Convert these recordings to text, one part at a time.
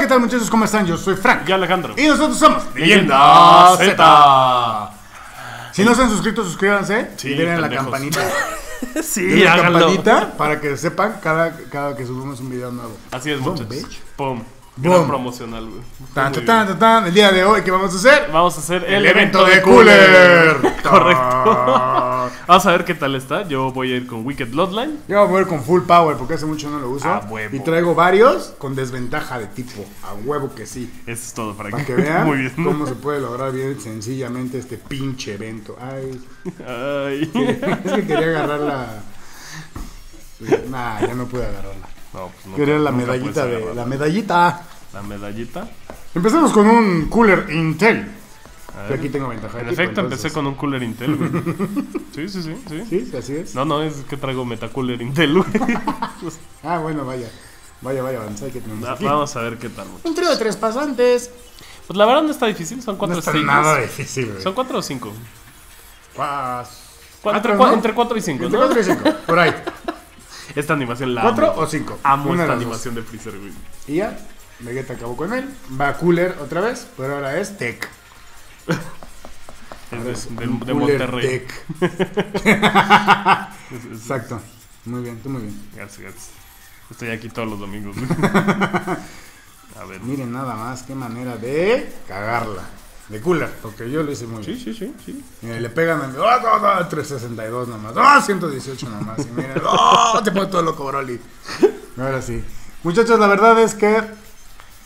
Hola, ¿qué tal, muchachos? ¿Cómo están? Yo soy Frank. Y Alejandro. Y nosotros somos Leyenda Z. Si no se han suscrito, suscríbanse. Sí, y denle a la campanita. Sí, a la campanita para que sepan cada que subimos un video nuevo. Así es, muchachos. Pum. Gran promocional, güey. El día de hoy, ¿qué vamos a hacer? Vamos a hacer el evento de Cooler. Correcto. Vamos a ver qué tal está. Yo voy a ir con Wicked Bloodline. Yo voy a ir con Full Power porque hace mucho no lo uso. A huevo. Y traigo varios con desventaja de tipo. A huevo que sí. Eso es todo, Frank. Para que vean muy bien cómo se puede lograr bien sencillamente este pinche evento. Ay. Ay. Es que quería agarrarla. Nah, ya no pude agarrarla. No, pues no, quería la medallita de... La medallita. La medallita. Empezamos con un Cooler Intel. Que aquí tengo ventaja. En efecto, empecé con un Cooler Intel, güey. Sí, así es. No, es que traigo Metacooler Intel, güey. Ah, bueno, vaya, avanzar que tenemos aquí. Vamos a ver qué tal, güey. Un trío de tres pasantes. Pues la verdad no está difícil, son cuatro o cinco. No está nada difícil, güey. Son 4 o 5. Entre 4 y 5, ¿no? Entre 4 y 5, por ahí. Esta animación la amo. 4 o 5. Amo esta animación de Freezer, güey. Y ya, Vegeta acabó con él. Va Cooler otra vez, pero ahora es Tech. Es de Monterrey Tech. Exacto. Muy bien, tú muy bien. Gracias. Estoy aquí todos los domingos, güey. A ver. Miren nada más qué manera de cagarla. De Cooler, porque yo lo hice muy bien. Sí. Mira, le pegan al... ¡Oh, 362 nomás! ¡Oh, 118 nomás! Y mira, ¡oh, te pone todo loco, Broly! Ahora sí. Muchachos, la verdad es que...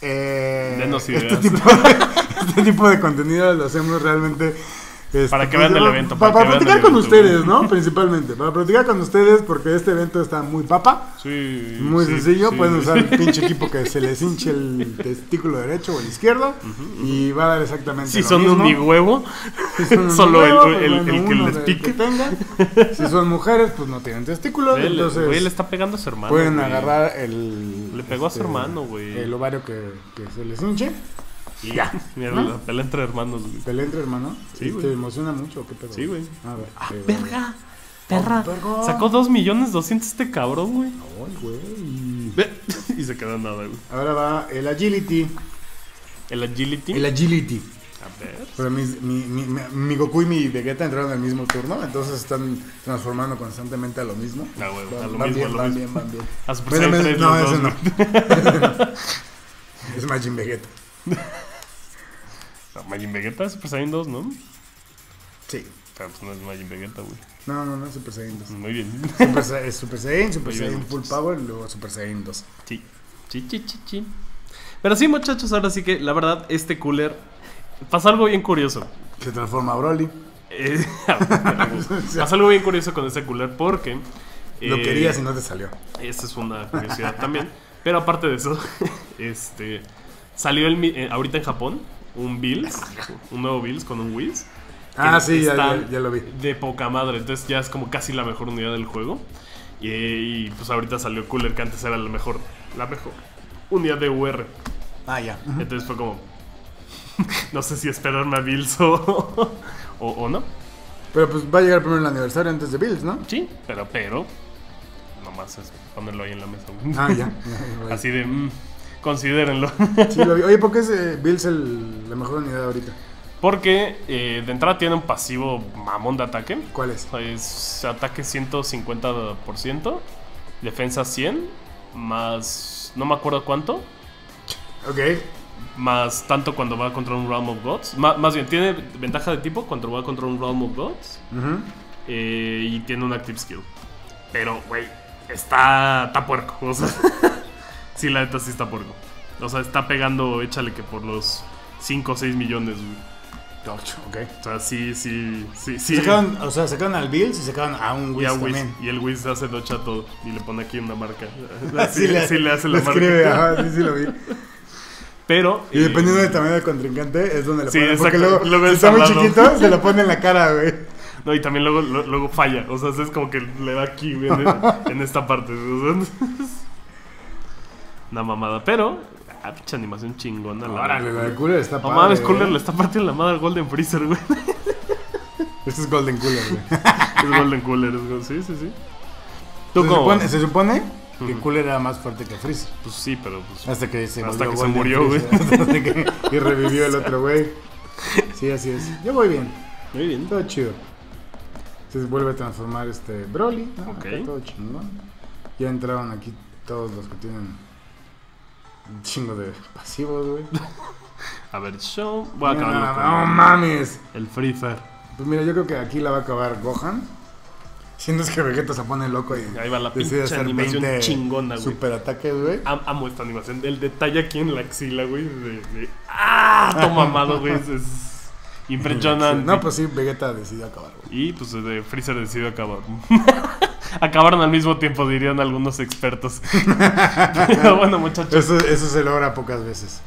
este tipo de contenido lo hacemos realmente... para que vean el evento. Para platicar con ustedes, ¿no? Principalmente. Para platicar con ustedes, porque este evento está muy papa. Sí. Muy sencillo. Sí. Pueden usar el pinche equipo que se les hinche el testículo derecho o el izquierdo. Y va a dar exactamente lo mismo. Si son un mi huevo, solo el que les pique. Si son mujeres, pues no tienen testículos. Entonces, güey, le está pegando a su hermano. Pueden agarrar el... Le pegó a su hermano, güey. El ovario que se les hinche. Y ya. Mira, ¿no? La pelea entre hermanos, güey. ¿Pelea entre hermanos? Sí, güey. ¿Te emociona mucho o qué pedo? Sí, güey. A ver. ¡Ah, verga! ¡Perra! Oh, sacó 2.200.000 este cabrón, güey. ¡Ay, güey! Y se quedó nada, güey. Ahora va el Agility. ¿El Agility? El Agility. A ver. Pero mi Goku y mi Vegeta entraron al mismo turno, entonces están transformando constantemente a lo mismo. Ah, güey. A lo mismo. Van bien. A Super Saiyan 3, no, ese no. Es Majin Vegeta. No, Majin Vegeta es Super Saiyan 2, ¿no? Sí. Pero pues no es Majin Vegeta, güey. No, es Super Saiyan 2. Muy bien. Es Super Saiyan Full Power y luego Super Saiyan 2. Sí. Sí. Pero sí, muchachos, ahora sí que la verdad, este Cooler pasa algo bien curioso. Se transforma a Broly. Pasa algo bien curioso con este Cooler porque... lo querías y no te salió. Esa es una curiosidad también. Pero aparte de eso, salió ahorita en Japón un Bills, un nuevo Bills con un Whis. Ah, sí, ya lo vi. De poca madre, entonces ya es como casi la mejor unidad del juego. Y pues ahorita salió Cooler, que antes era la mejor unidad de UR. Ah, ya. Entonces fue como, no sé si esperarme a Bills o no. Pero pues va a llegar primero el aniversario antes de Bills, ¿no? Sí, pero nomás es ponerlo ahí en la mesa. Ah, ya. Así de... considérenlo. Sí, lo vi. Oye, ¿por qué es Bills la mejor unidad ahorita? Porque de entrada tiene un pasivo mamón de ataque. ¿Cuál es? Es ataque 150%, defensa 100, más... no me acuerdo cuánto. Ok. Más tanto cuando va contra un Realm of Gods. Más bien, tiene ventaja de tipo cuando va contra un Realm of Gods. Y tiene un active skill. Pero, güey, está puerco. O sea... Sí, la neta sí está porco. O sea, está pegando, échale que por los 5 o 6 millones, güey. Ok. O sea, sí. Se quedan al Bills y se quedan a un Whis también. Y el Whis hace docha a todo y le pone aquí una marca. Sí le hace la marca. Escribe, ajá, sí lo vi. Pero... y dependiendo del tamaño del contrincante es donde le ponen. Porque luego está muy chiquito, se lo pone en la cara, güey. No, y también luego falla. O sea, es como que le da aquí, güey, en esta parte. O sea, una mamada, pero... ah, pinche animación chingona. Órale, la de Cooler está padre. No mames, Cooler le está partiendo la madre al Golden Freezer, güey. Este es Golden Cooler, güey. Es Golden Cooler, sí. ¿Tú cómo? Se supone Que Cooler era más fuerte que Freezer. Pues sí, pero pues, hasta que se murió, güey. Y revivió el otro, güey. Sí, así es. Yo voy bien. Muy bien. Todo chido. Se vuelve a transformar este Broly, ¿no? Okay. Todo chingón. Ya entraron aquí todos los que tienen un chingo de pasivos, güey. A ver, yo voy a acabar. No mames. El Free Fire. Pues mira, yo creo que aquí la va a acabar Gohan. Siendo es que Vegeta se pone loco y ahí va la decide hacer animación 20 chingona, güey. Super ataques, güey. Amo esta animación. El detalle aquí en la axila, güey. ¡Ah! Todo mamado, güey. Es impresionante. No, pues sí, Vegeta decidió acabar, güey. Y pues Freezer decidió acabar. Acabaron al mismo tiempo, dirían algunos expertos. Pero bueno, muchachos, eso se logra pocas veces.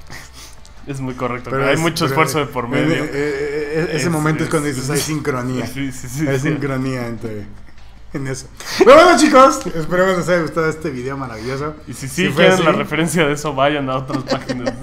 Es muy correcto, pero hay mucho esfuerzo de por medio. Ese momento es cuando dices, hay sincronía. Sí, hay sincronía en eso. Pero bueno, chicos, espero que les haya gustado este video maravilloso. Y si quieren la referencia de eso, vayan a otras páginas.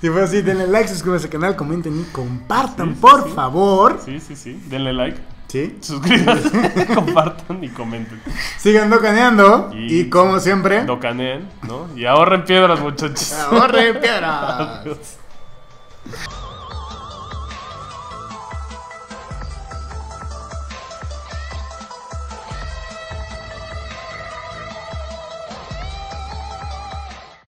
Si fue así, denle like, suscríbanse al canal, comenten y compartan, por favor. Sí, denle like. Sí. Suscríbanse, compartan y comenten. Sigan docaneando y como siempre, docaneen, ¿no? Y ahorren piedras, muchachos. ¡Ahorren piedras! Adiós.